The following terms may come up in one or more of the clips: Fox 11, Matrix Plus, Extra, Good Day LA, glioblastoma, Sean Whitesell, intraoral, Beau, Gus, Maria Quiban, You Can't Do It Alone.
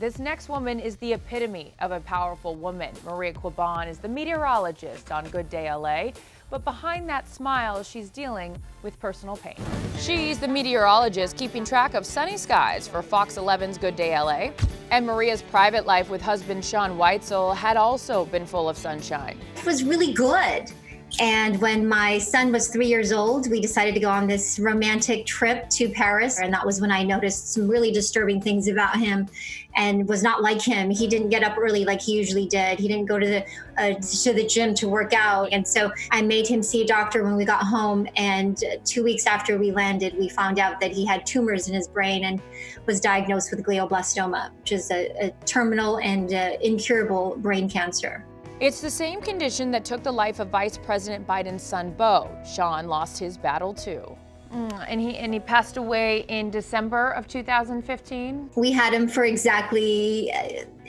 This next woman is the epitome of a powerful woman. Maria Quiban is the meteorologist on Good Day LA, but behind that smile, she's dealing with personal pain. She's the meteorologist keeping track of sunny skies for Fox 11's Good Day LA. And Maria's private life with husband Sean Whitesell had also been full of sunshine. It was really good. And when my son was 3 years old, we decided to go on this romantic trip to Paris. And that was when I noticed some really disturbing things about him and was not like him. He didn't get up early like he usually did. He didn't go to the gym to work out. And so I made him see a doctor when we got home. And 2 weeks after we landed, we found out that he had tumors in his brain and was diagnosed with glioblastoma, which is a terminal and incurable brain cancer. It's the same condition that took the life of Vice President Biden's son, Beau. Sean lost his battle, too. And he passed away in December of 2015? We had him for exactly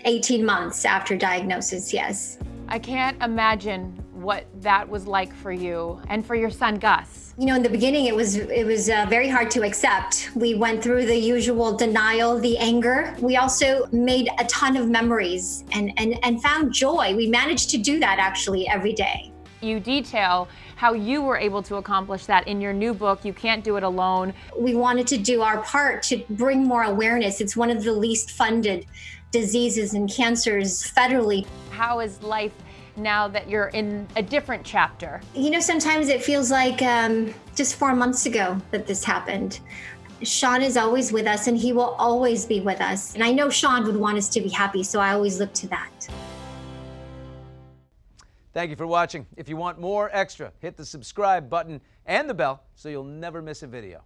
18 months after diagnosis, yes. I can't imagine what that was like for you and for your son, Gus. You know, in the beginning, it was very hard to accept. We went through the usual denial, the anger. We also made a ton of memories and found joy. We managed to do that actually every day. You detail how you were able to accomplish that in your new book, You Can't Do It Alone. We wanted to do our part to bring more awareness. It's one of the least funded diseases and cancers federally. How is life now that you're in a different chapter? You know, sometimes it feels like just 4 months ago that this happened. Sean is always with us and he will always be with us. And I know Sean would want us to be happy, so I always look to that. Thank you for watching. If you want more extra, hit the subscribe button and the bell so you'll never miss a video.